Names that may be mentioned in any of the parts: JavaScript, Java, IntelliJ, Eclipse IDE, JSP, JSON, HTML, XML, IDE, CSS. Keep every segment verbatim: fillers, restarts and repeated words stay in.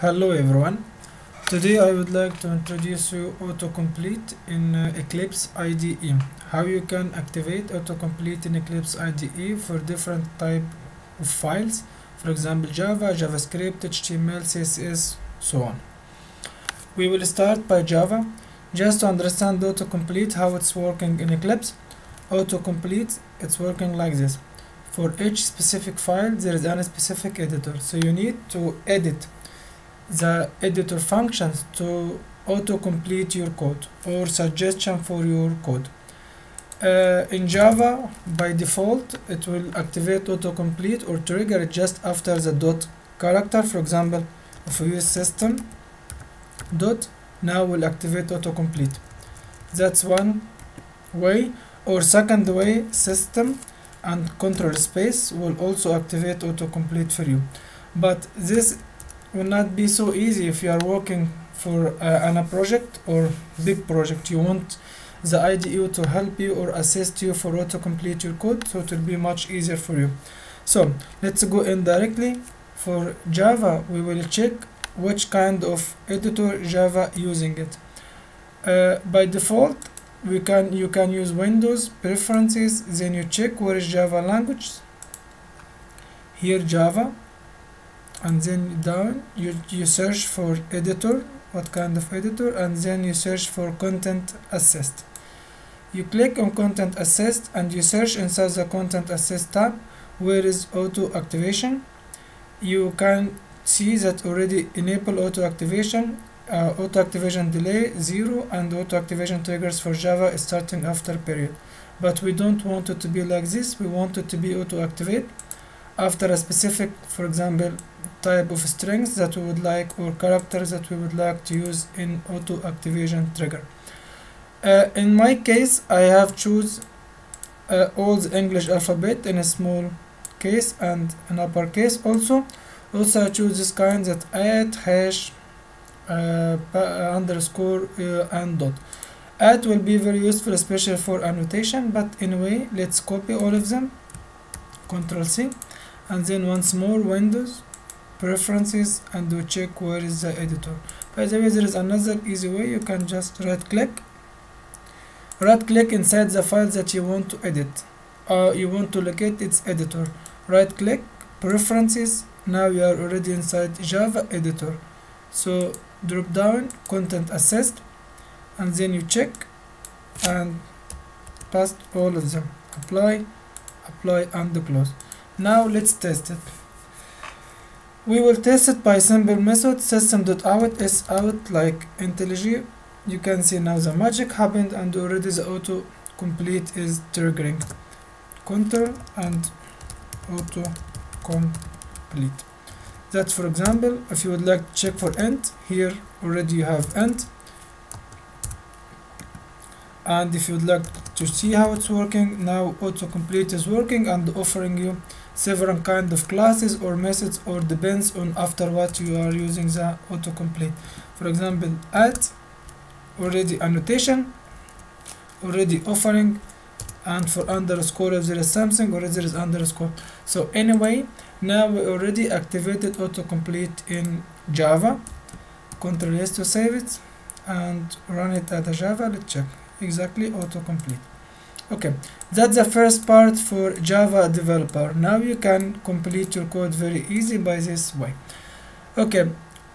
Hello everyone, today I would like to introduce you autocomplete in uh, Eclipse I D E. How you can activate autocomplete in Eclipse I D E for different type of files, for example Java, JavaScript, H T M L, C S S, so on. We will start by Java, just to understand autocomplete, how it's working in Eclipse. Autocomplete, it's working like this. For each specific file there is a specific editor, so you need to edit the editor functions to autocomplete your code or suggestion for your code. Uh, in Java, by default, it will activate autocomplete or trigger it just after the dot character. For example, if we use system dot, now will activate autocomplete. That's one way. Or second way, system and control space will also activate autocomplete for you. But this will not be so easy if you are working for uh, on a project or big project. You want the I D E to help you or assist you for autocomplete your code, so it will be much easier for you. So let's go in directly. For Java, we will check which kind of editor Java using it. Uh, by default, we can you can use Windows preferences. Then you check where is Java language. Here Java. And then down you, you search for editor, what kind of editor, and then you search for content assist. You click on content assist and you search inside the content assist tab where is auto activation. You can see that already enable auto activation, uh, auto activation delay zero, and auto activation triggers for Java is starting after period. But we don't want it to be like this, we want it to be auto activate after a specific, for example, type of strings that we would like or characters that we would like to use in auto activation trigger. Uh, in my case, I have choose uh, all the English alphabet in a small case and an upper case also. Also I choose this kind that at, hash, uh, underscore, uh, and dot. At will be very useful, especially for annotation, but anyway, let's copy all of them, Control C, and then once more Windows preferences, and we check where is the editor. By the way, there is another easy way. You can just right click right click inside the file that you want to edit, uh, you want to locate its editor. Right click, preferences. Now you are already inside Java editor, so drop down content assist and then you check and paste all of them, apply apply and close. Now let's test it. We will test it by simple method system.out is out like IntelliJ. You can see now the magic happened and already the auto complete is triggering. Control and auto complete. That's for example, if you would like to check for int, here already you have int. And if you would like to see how it's working, now autocomplete is working and offering you several kind of classes or methods, or depends on after what you are using the autocomplete. For example, at already annotation, already offering, and for underscore if there is something, or if there is underscore. So anyway, now we already activated autocomplete in Java. Control S to save it and run it at the Java. Let's check exactly autocomplete. Okay, that's the first part for Java developer. Now you can complete your code very easy by this way. Okay,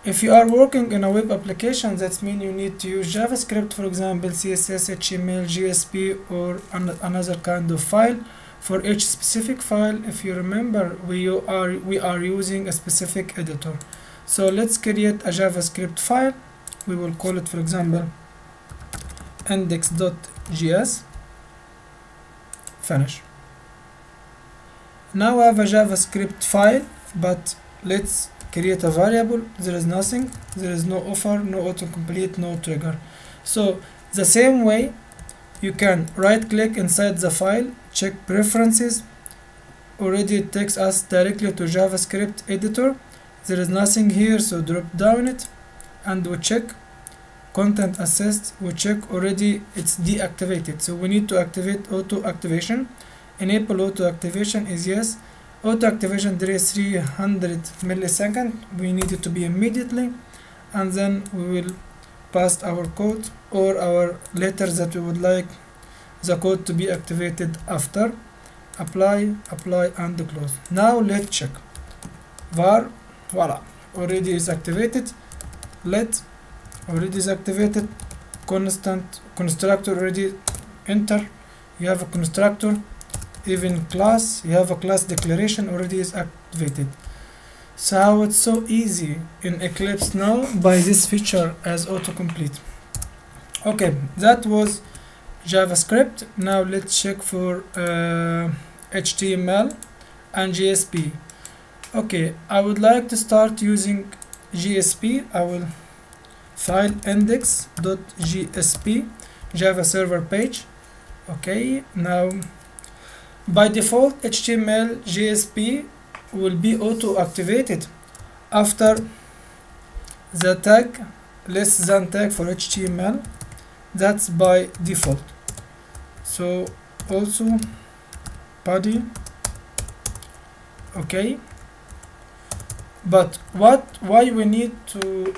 if you are working in a web application, that means you need to use JavaScript, for example, C S S, H T M L, J S P, or an another kind of file. For each specific file, if you remember, we are we are using a specific editor. So let's create a JavaScript file. We will call it, for example, index.js. Finish. Now I have a JavaScript file, but let's create a variable. There is nothing, there is no offer, no autocomplete, no trigger. So the same way, you can right click inside the file, check preferences. Already it takes us directly to JavaScript editor. There is nothing here, so drop down it and we check content assist. We check already it's deactivated, so we need to activate auto activation. Enable auto activation is yes, Auto activation delay three hundred milliseconds, we need it to be immediately, and then we will pass our code or our letters that we would like the code to be activated after. Apply, apply, and close. Now let's check. Var, voila, already is activated. Let already is activated. Constant constructor already enter. You have a constructor. Even class, you have a class declaration already is activated. So it's so easy in Eclipse now by this feature as autocomplete. Okay, that was JavaScript. Now let's check for uh, H T M L and J S P. Okay, I would like to start using J S P. I will file index.jsp Java server page. Okay, now by default H T M L J S P will be auto activated after the tag less than tag for H T M L. That's by default. So also body. Okay, but what why we need to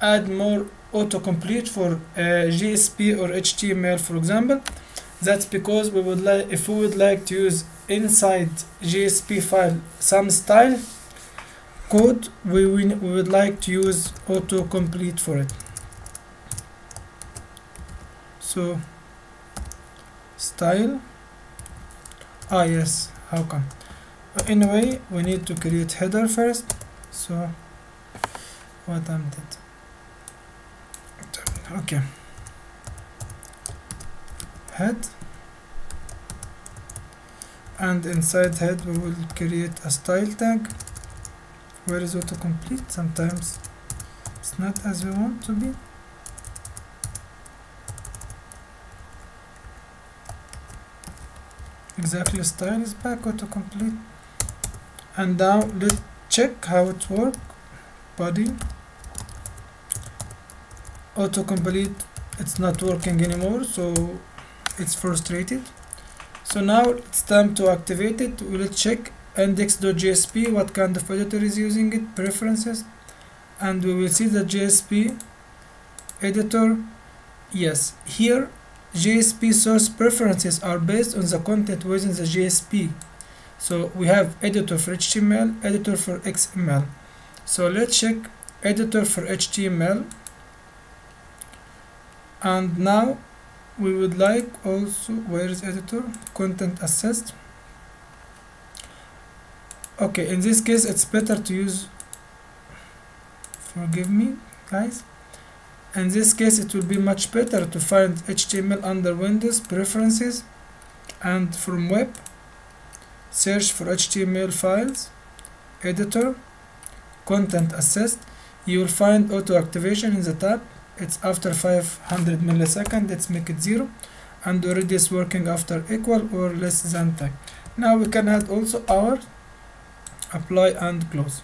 add more autocomplete for uh, J S P or H T M L, for example? That's because we would like, if we would like to use inside J S P file some style code, we, we, we would like to use autocomplete for it. So style, ah yes, how come? Anyway, we need to create header first. So what I'm doing? Okay. Head, and inside head we will create a style tag. Where is autocomplete? Sometimes it's not as we want to be. Exactly, style is back, autocomplete. And now let's check how it works. Body, autocomplete, it's not working anymore, so it's frustrated. So now it's time to activate it. We'll check index.jsp, what kind of editor is using it, preferences, and we will see the J S P editor. Yes, here J S P source preferences are based on the content within the J S P. So we have editor for H T M L, editor for X M L. So let's check editor for H T M L, and now we would like also, where is editor? Content assist. Okay, in this case it's better to use, forgive me guys, in this case it will be much better to find H T M L under Windows preferences, and from web search for H T M L files, editor, content assist. You will find auto activation in the tab. It's after five hundred milliseconds. Let's make it zero, and already is working after equal or less than tag. Now we can add also our apply and close.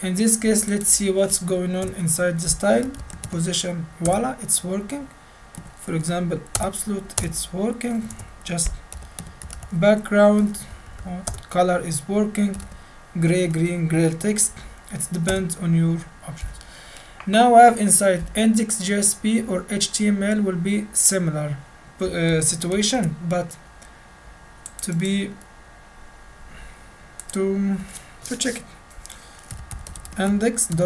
In this case, let's see what's going on inside the style position. Voila, it's working. For example, absolute, it's working. Just background color is working. Gray, green, gray text. It depends on your options. Now I have inside index.jsp or H T M L will be similar uh, situation, but to be to to check it. index.html,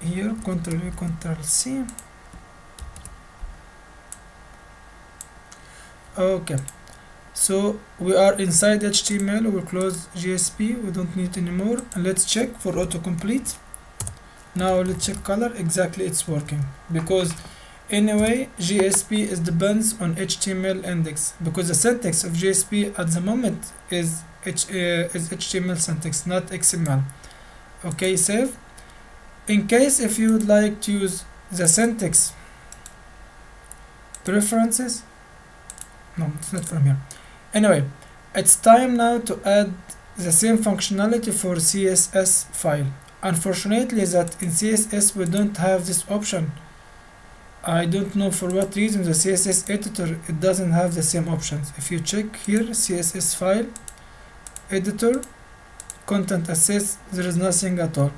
here Ctrl A, Ctrl C. Okay, so we are inside H T M L. We'll close J S P, we don't need it anymore. And let's check for autocomplete. Now let's check color. Exactly, it's working, because anyway J S P is depends on H T M L index, because the syntax of J S P at the moment is H, uh, is H T M L syntax, not X M L. Okay, save. In case if you would like to use the syntax preferences, no, it's not from here. Anyway, it's time now to add the same functionality for C S S file. Unfortunately that in C S S we don't have this option. I don't know for what reason the C S S editor it doesn't have the same options. If you check here, C S S file, editor, content access, there is nothing at all.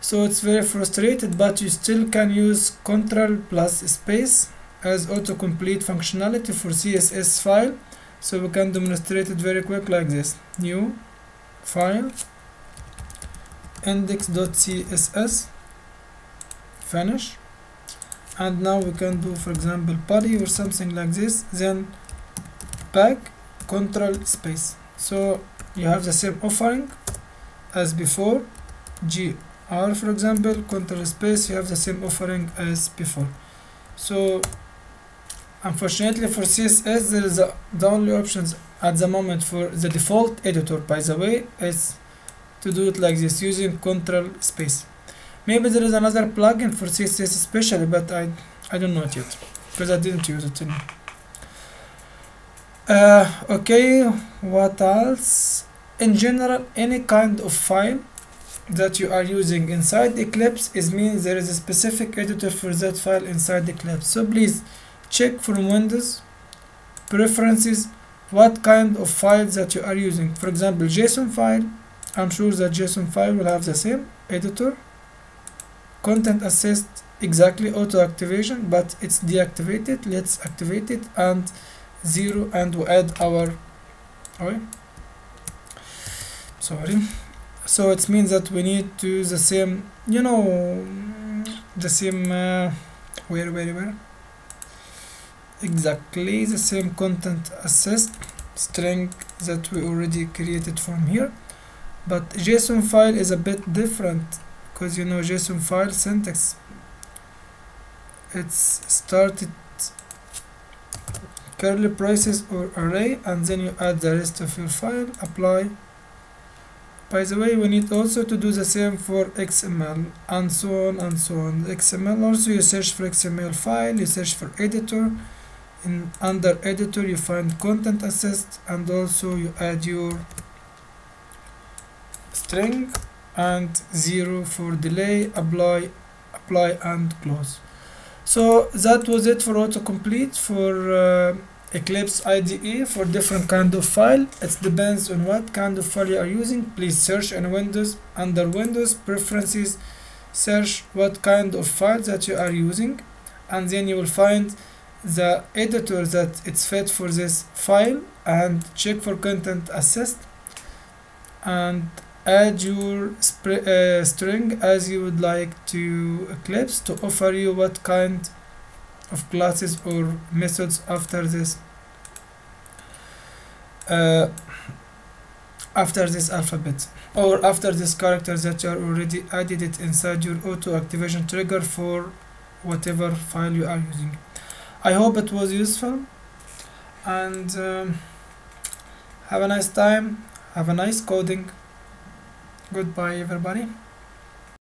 So it's very frustrated, but you still can use Ctrl plus space as autocomplete functionality for C S S file. So we can demonstrate it very quick like this. New file, index.css, finish. And now we can do, for example, body or something like this, then back, control space. So you have the same offering as before. G R, for example, control space, you have the same offering as before. So unfortunately for C S S, there is a, the only options at the moment for the default editor, by the way, is to do it like this using control space. Maybe there is another plugin for C S S especially, but I I don't know it yet because I didn't use it. In. Uh, okay, what else? In general, any kind of file that you are using inside Eclipse is means there is a specific editor for that file inside Eclipse. So please check from Windows preferences what kind of files that you are using. For example, JSON file. I'm sure that JSON file will have the same editor. Content assist, exactly auto activation, but it's deactivated. Let's activate it and zero, and we add our okay. Sorry, so it means that we need to use the same, you know, the same uh, where where where exactly the same content assist string that we already created from here, but JSON file is a bit different. Because you know JSON file syntax, it's started curly braces or array, and then you add the rest of your file, apply. By the way, we need also to do the same for X M L and so on and so on. X M L also, you search for X M L file, you search for editor, in under editor you find content assist, and also you add your string and zero for delay, apply, apply and close. So that was it for autocomplete for uh, Eclipse I D E for different kind of file. It depends on what kind of file you are using. Please search in Windows, under Windows preferences, search what kind of file that you are using, and then you will find the editor that it's fit for this file, and check for content assist and add your uh, string as you would like to Eclipse to offer you what kind of classes or methods after this uh, after this alphabet or after this character that you are already added it inside your auto activation trigger for whatever file you are using. I hope it was useful, and um, have a nice time, have a nice coding. Goodbye everybody.